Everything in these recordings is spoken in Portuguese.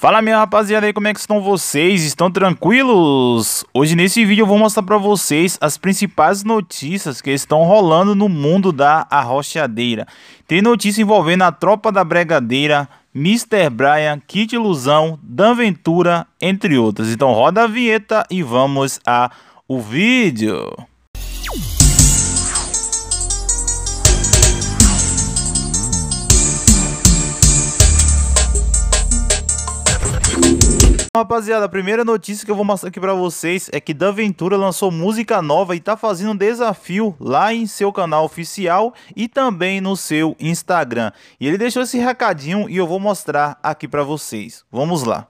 Fala minha rapaziada aí, como é que estão vocês? Estão tranquilos? Hoje nesse vídeo eu vou mostrar pra vocês as principais notícias que estão rolando no mundo da arrochadeira. Tem notícia envolvendo a Tropa da Bregadeira, Mr. Brian, Kit Ilusão, Dan Ventura, entre outras. Então roda a vinheta e vamos ao vídeo. Rapaziada, a primeira notícia que eu vou mostrar aqui pra vocês é que Dan Ventura lançou música nova e tá fazendo um desafio lá em seu canal oficial e também no seu Instagram. E ele deixou esse recadinho e eu vou mostrar aqui pra vocês. Vamos lá.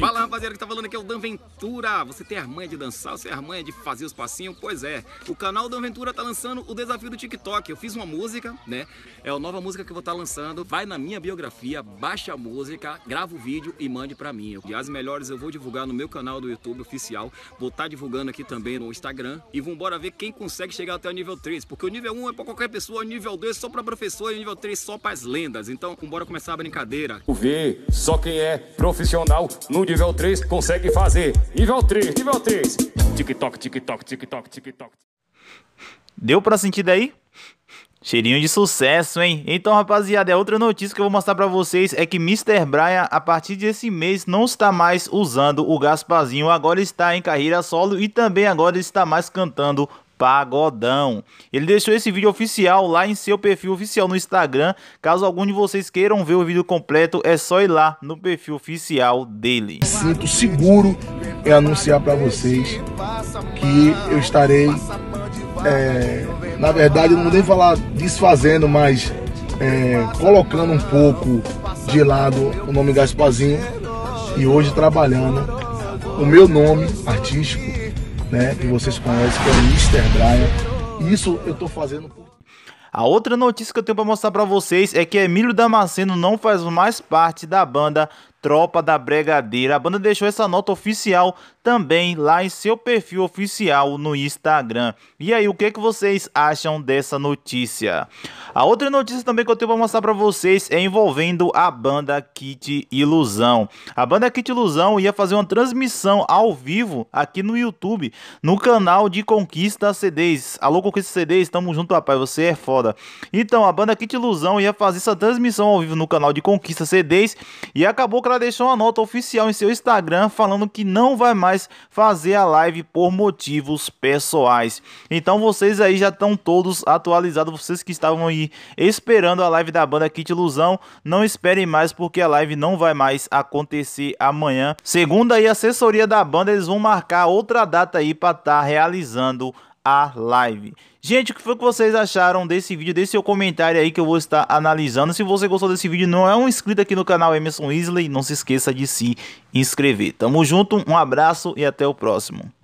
Fala rapaziada, que tá falando aqui é o Dan Ventura. Você tem a manha de dançar, você tem a manha de fazer os passinhos? Pois é, o canal Dan Ventura tá lançando o desafio do TikTok. Eu fiz uma música, né? É a nova música que eu vou estar lançando. Vai na minha biografia, baixa a música, grava o vídeo e mande pra mim. E as melhores eu vou divulgar no meu canal do YouTube oficial. Vou estar divulgando aqui também no Instagram. E vambora ver quem consegue chegar até o nível 3. Porque o nível 1 é pra qualquer pessoa, o nível 2 é só pra professor e o nível 3 só pras lendas. Então vambora começar a brincadeira. Vê só quem é profissional no nível 3 consegue fazer. Nível 3, nível 3. TikTok, TikTok, TikTok, TikTok. Deu pra sentir daí? Cheirinho de sucesso, hein? Então, rapaziada, outra notícia que eu vou mostrar pra vocês é que Mr. Brian, a partir desse mês, não está mais usando o Gasparzinho. Agora está em carreira solo e também agora está mais cantando pagodão. Ele deixou esse vídeo oficial lá em seu perfil oficial no Instagram. Caso algum de vocês queiram ver o vídeo completo, é só ir lá no perfil oficial dele. Sinto seguro em anunciar para vocês que eu estarei, na verdade, eu não vou falar desfazendo, mas colocando um pouco de lado o nome Gasparzinho e hoje trabalhando o meu nome artístico, né, que vocês conhecem, que é o Mr. Brian. Isso eu tô fazendo. A outra notícia que eu tenho para mostrar para vocês é que Emílio Damasceno não faz mais parte da banda Tropa da Bregadeira. A banda deixou essa nota oficial também lá em seu perfil oficial no Instagram. E aí, o que vocês acham dessa notícia? A outra notícia também que eu tenho para mostrar para vocês é envolvendo a banda Kit Ilusão. A banda Kit Ilusão ia fazer uma transmissão ao vivo aqui no YouTube, no canal de Conquista CDs. Alô, Conquista CDs, tamo junto, rapaz, você é foda. Então, a banda Kit Ilusão ia fazer essa transmissão ao vivo no canal de Conquista CDs e acabou que ela deixou uma nota oficial em seu Instagram falando que não vai mais fazer a live por motivos pessoais. Então vocês aí já estão todos atualizados, vocês que estavam aí esperando a live da banda Kit Ilusão, não esperem mais porque a live não vai mais acontecer amanhã. Segundo aí a assessoria da banda, eles vão marcar outra data aí para estar realizando a live. Gente, o que foi que vocês acharam desse vídeo? Deixe seu comentário aí que eu vou estar analisando. Se você gostou desse vídeo, não é um inscrito aqui no canal Emerson Yslley, não se esqueça de se inscrever. Tamo junto, um abraço e até o próximo.